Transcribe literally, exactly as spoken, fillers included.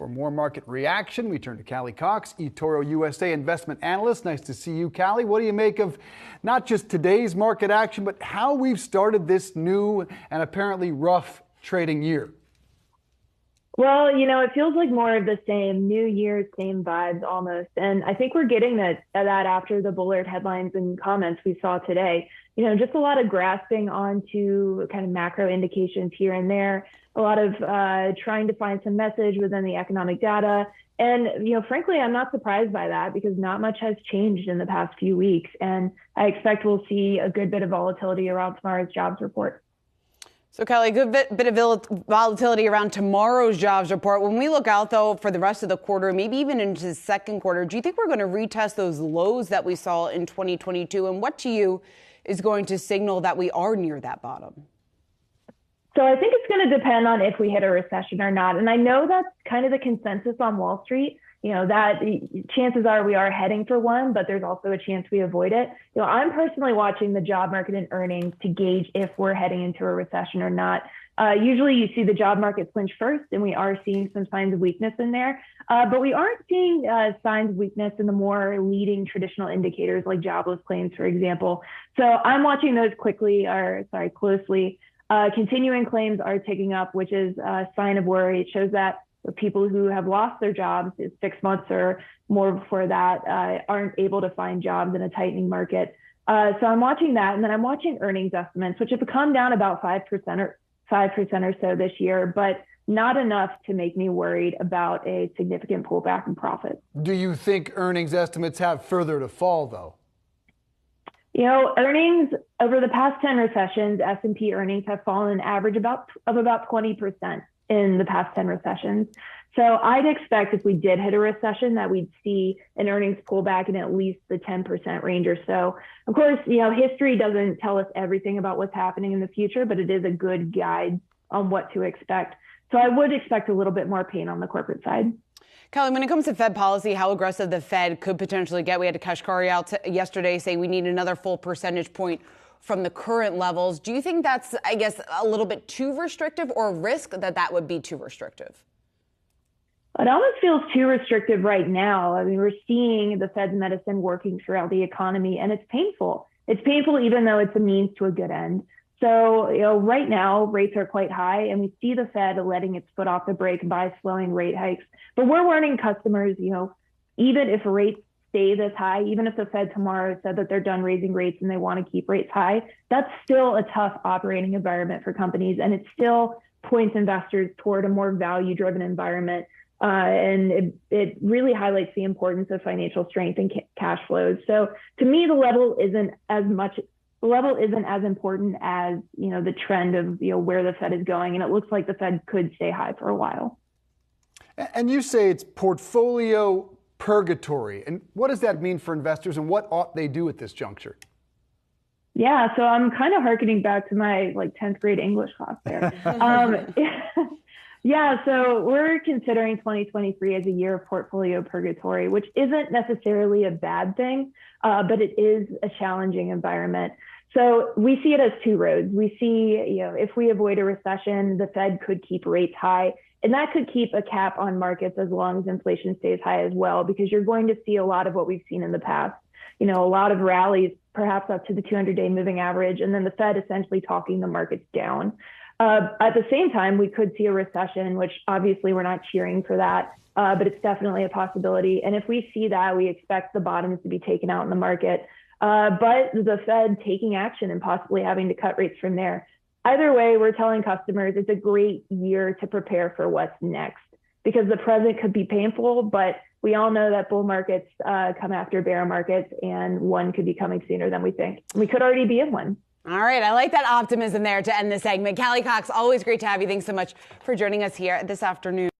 For more market reaction, we turn to Callie Cox, eToro U S A investment analyst. Nice to see you, Callie. What do you make of not just today's market action, but how we've started this new and apparently rough trading year? Well, you know, it feels like more of the same, new year, same vibes almost. And I think we're getting that, that after the Bullard headlines and comments we saw today. You know, just a lot of grasping onto kind of macro indications here and there. A lot of uh, trying to find some message within the economic data. And, you know, frankly, I'm not surprised by that because not much has changed in the past few weeks. And I expect we'll see a good bit of volatility around tomorrow's jobs report. So, Callie, a good bit, bit of volatility around tomorrow's jobs report. When we look out, though, for the rest of the quarter, maybe even into the second quarter, do you think we're going to retest those lows that we saw in twenty twenty-two? And what to you is going to signal that we are near that bottom? So I think it's going to depend on if we hit a recession or not. And I know that's kind of the consensus on Wall Street, you know, that chances are we are heading for one, but there's also a chance we avoid it. You know, I'm personally watching the job market and earnings to gauge if we're heading into a recession or not. Uh, usually you see the job market flinch first, and we are seeing some signs of weakness in there. Uh, but we aren't seeing uh, signs of weakness in the more leading traditional indicators like jobless claims, for example. So I'm watching those quickly or sorry, closely. Uh, continuing claims are ticking up, which is a sign of worry. It shows that people who have lost their jobs six months or more before that uh, aren't able to find jobs in a tightening market. Uh, so I'm watching that. And then I'm watching earnings estimates, which have come down about five percent or five percent or so this year, but not enough to make me worried about a significant pullback in profits. Do you think earnings estimates have further to fall, though? You know, earnings over the past ten recessions, S and P earnings have fallen an average about, of about twenty percent in the past ten recessions. So I'd expect if we did hit a recession that we'd see an earnings pullback in at least the ten percent range or so. Of course, you know, history doesn't tell us everything about what's happening in the future, but it is a good guide on what to expect. So I would expect a little bit more pain on the corporate side. Callie, when it comes to Fed policy, how aggressive the Fed could potentially get. We had Kashkari out t- yesterday saying we need another full percentage point from the current levels. Do you think that's, I guess, a little bit too restrictive or risk that that would be too restrictive? It almost feels too restrictive right now. I mean, we're seeing the Fed's medicine working throughout the economy, and it's painful. It's painful even though it's a means to a good end. So, you know, right now rates are quite high and we see the Fed letting its foot off the brake by slowing rate hikes. But we're warning customers, you know, even if rates stay this high, even if the Fed tomorrow said that they're done raising rates and they want to keep rates high, that's still a tough operating environment for companies. And it still points investors toward a more value-driven environment. Uh, and it, it really highlights the importance of financial strength and ca- cash flows. So to me, the level isn't as much The level isn't as important as, you know, the trend of, you know, where the Fed is going. And it looks like the Fed could stay high for a while. And you say it's portfolio purgatory. And what does that mean for investors and what ought they do at this juncture? Yeah, so I'm kind of hearkening back to my like tenth grade English class there. um, yeah, so we're considering twenty twenty-three as a year of portfolio purgatory, which isn't necessarily a bad thing, uh, but it is a challenging environment. So we see it as two roads. We see, you know, if we avoid a recession, the Fed could keep rates high, and that could keep a cap on markets as long as inflation stays high as well, because you're going to see a lot of what we've seen in the past. You know, a lot of rallies, perhaps up to the two hundred day moving average, and then the Fed essentially talking the markets down. Uh, at the same time, we could see a recession, which obviously we're not cheering for that, uh, but it's definitely a possibility. And if we see that, we expect the bottoms to be taken out in the market. Uh, but the Fed taking action and possibly having to cut rates from there. Either way, we're telling customers it's a great year to prepare for what's next because the present could be painful, but we all know that bull markets uh, come after bear markets, and one could be coming sooner than we think. We could already be in one. All right. I like that optimism there to end the segment. Callie Cox, always great to have you. Thanks so much for joining us here this afternoon.